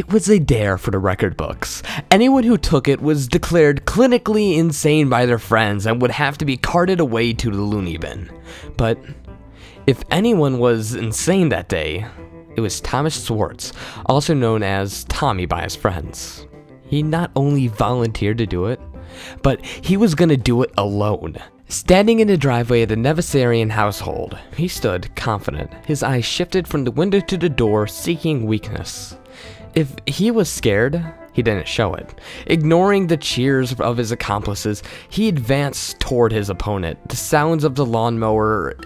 It was a dare for the record books. Anyone who took it was declared clinically insane by their friends and would have to be carted away to the loony bin. But if anyone was insane that day, it was Thomas Schwartz, also known as Tommy by his friends. He not only volunteered to do it, but he was gonna do it alone. Standing in the driveway of the Nevisarian household, he stood confident, his eyes shifted from the window to the door, seeking weakness. If he was scared, he didn't show it. Ignoring the cheers of his accomplices, he advanced toward his opponent. The sounds of the lawnmower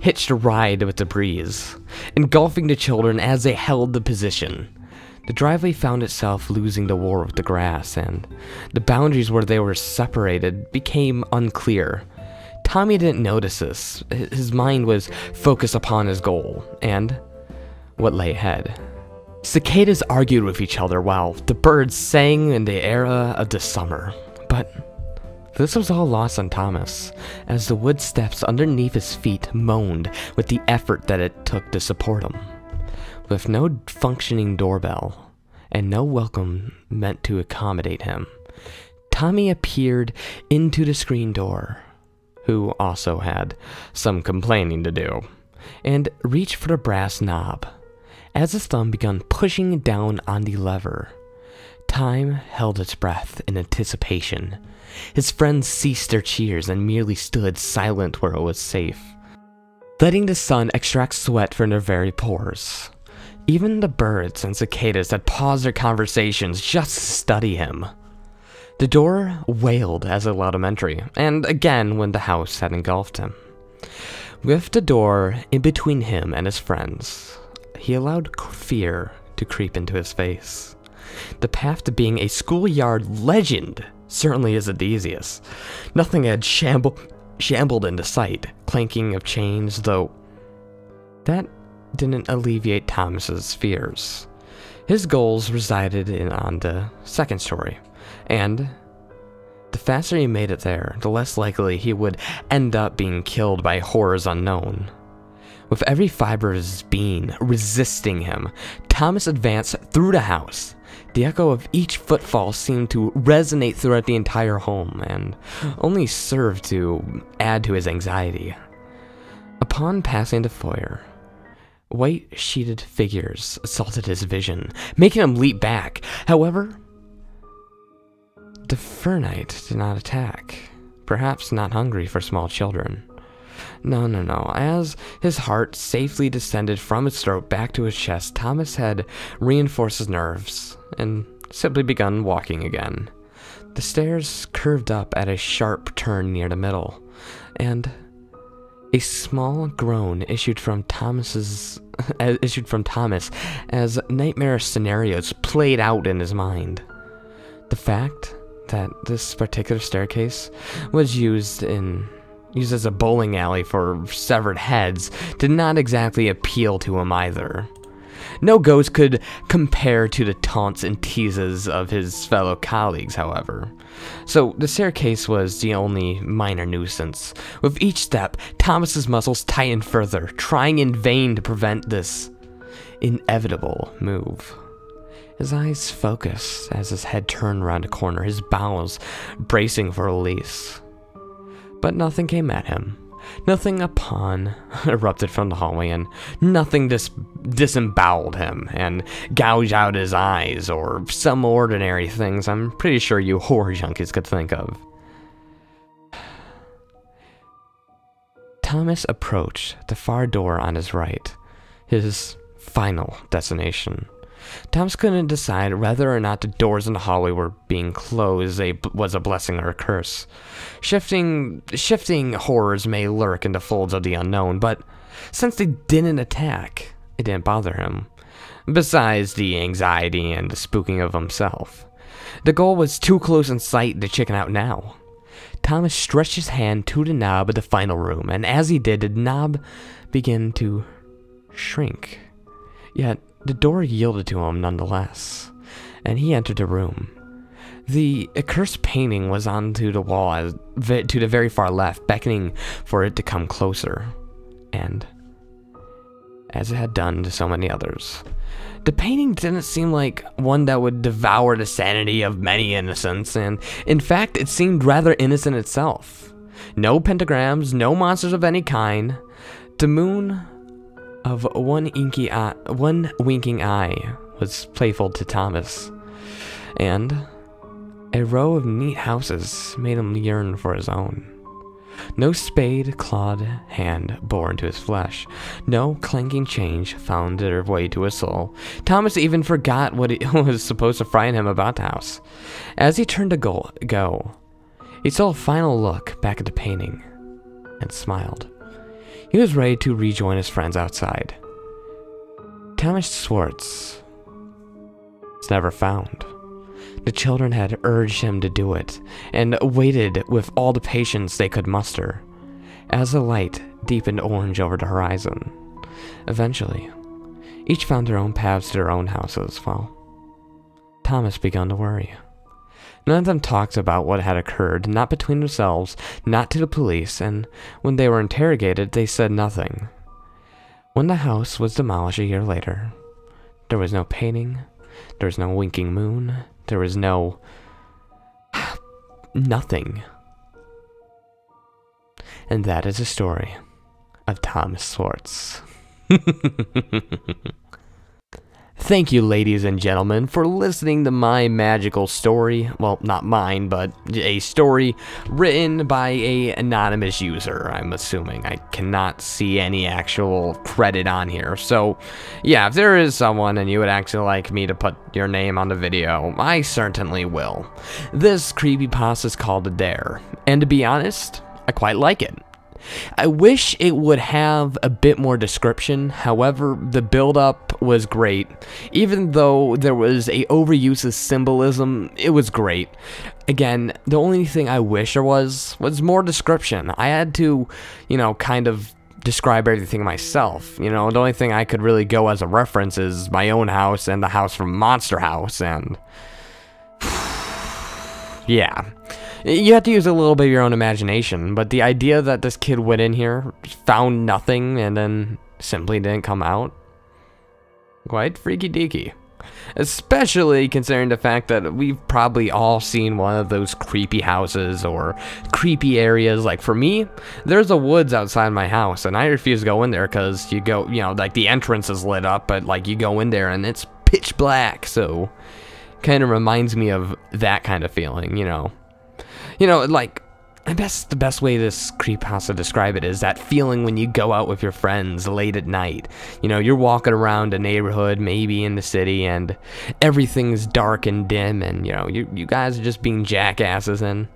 hitched a ride with the breeze, engulfing the children as they held the position. The driveway found itself losing the war of the grass, and the boundaries where they were separated became unclear. Tommy didn't notice this. His mind was focused upon his goal and what lay ahead. Cicadas argued with each other while the birds sang in the era of the summer, but this was all lost on Thomas, as the wood steps underneath his feet moaned with the effort that it took to support him. With no functioning doorbell, and no welcome meant to accommodate him, Tommy appeared into the screen door, who also had some complaining to do, and reached for the brass knob. As his thumb began pushing down on the lever, time held its breath in anticipation. His friends ceased their cheers and merely stood silent where it was safe, letting the sun extract sweat from their very pores. Even the birds and cicadas had paused their conversations just to study him. The door wailed as it allowed him entry, and again when the house had engulfed him. With the door in between him and his friends, he allowed fear to creep into his face. The path to being a schoolyard legend certainly isn't the easiest. Nothing had shambled into sight, clanking of chains, though that didn't alleviate Thomas's fears. His goals resided on the second story, and the faster he made it there, the less likely he would end up being killed by horrors unknown. With every fiber of his being resisting him, Thomas advanced through the house. The echo of each footfall seemed to resonate throughout the entire home, and only served to add to his anxiety. Upon passing the foyer, white-sheeted figures assaulted his vision, making him leap back. However, the Fernite did not attack, perhaps not hungry for small children. No. As his heart safely descended from his throat back to his chest, Thomas had reinforced his nerves and simply begun walking again. The stairs curved up at a sharp turn near the middle, and a small groan issued from Thomas as nightmarish scenarios played out in his mind. The fact that this particular staircase was used as a bowling alley for severed heads did not exactly appeal to him either. No ghost could compare to the taunts and teases of his fellow colleagues, however. So the staircase was the only minor nuisance. With each step, Thomas's muscles tightened further, trying in vain to prevent this inevitable move. His eyes focused as his head turned around a corner, his bowels bracing for release. But nothing came at him. Nothing erupted from the hallway, and nothing disemboweled him and gouged out his eyes, or some ordinary things I'm pretty sure you horror junkies could think of. Thomas approached the far door on his right, his final destination. Thomas couldn't decide whether or not the doors in the hallway were being closed was a blessing or a curse. Shifting horrors may lurk in the folds of the unknown, but since they didn't attack, it didn't bother him, besides the anxiety and the spooking of himself. The goal was too close in sight to chicken out now. Thomas stretched his hand to the knob of the final room, and as he did, the knob began to shrink. Yet the door yielded to him nonetheless, and he entered the room. The accursed painting was onto the wall to the very far left, beckoning for it to come closer. And as it had done to so many others. The painting didn't seem like one that would devour the sanity of many innocents, and in fact, it seemed rather innocent itself. No pentagrams, no monsters of any kind. The moon of one winking eye was playful to Thomas, and a row of neat houses made him yearn for his own. No spade, clawed hand bore into his flesh. No clanking change found their way to his soul. Thomas even forgot what it was supposed to frighten him about the house. As he turned to go, he saw a final look back at the painting and smiled. He was ready to rejoin his friends outside. Thomas Schwartz was never found. The children had urged him to do it, and waited with all the patience they could muster, as the light deepened orange over the horizon. Eventually, each found their own paths to their own houses, while Thomas began to worry. None of them talked about what had occurred, not between themselves, not to the police, and when they were interrogated, they said nothing. When the house was demolished a year later, there was no painting, there was no winking moon, there was no... nothing. And that is the story of Thomas Schwartz. Thank you, ladies and gentlemen, for listening to my magical story. Well, not mine, but a story written by an anonymous user, I'm assuming. I cannot see any actual credit on here. So, yeah, if there is someone and you would actually like me to put your name on the video, I certainly will. This creepypasta is called The Dare, and to be honest, I quite like it. I wish it would have a bit more description, however, the build-up was great. Even though there was an overuse of symbolism, it was great. Again, the only thing I wish there was more description. I had to, you know, kind of describe everything myself. You know, the only thing I could really go as a reference is my own house and the house from Monster House, and... yeah. You have to use a little bit of your own imagination, but the idea that this kid went in here, found nothing, and then simply didn't come out? Quite freaky deaky. Especially considering the fact that we've probably all seen one of those creepy houses or creepy areas. Like for me, there's a woods outside my house, and I refuse to go in there because you go, you know, like the entrance is lit up, but like you go in there and it's pitch black, so kind of reminds me of that kind of feeling, you know. You know, like, I guess the best way this creepypasta describe it is that feeling when you go out with your friends late at night. You know, you're walking around a neighborhood, maybe in the city, and everything's dark and dim, and, you know, you guys are just being jackasses, and,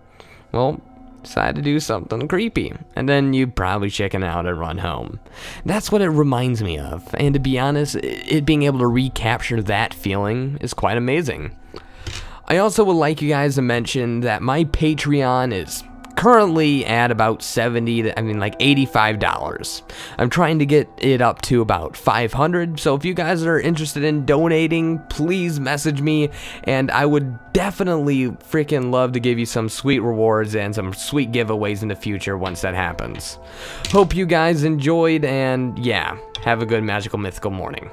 well, decide to do something creepy. And then you probably chicken out and run home. That's what it reminds me of, and to be honest, it being able to recapture that feeling is quite amazing. I also would like you guys to mention that my Patreon is currently at about $85. I'm trying to get it up to about $500, so if you guys are interested in donating, please message me, and I would definitely freaking love to give you some sweet rewards and some sweet giveaways in the future once that happens. Hope you guys enjoyed, and yeah, have a good magical mythical morning.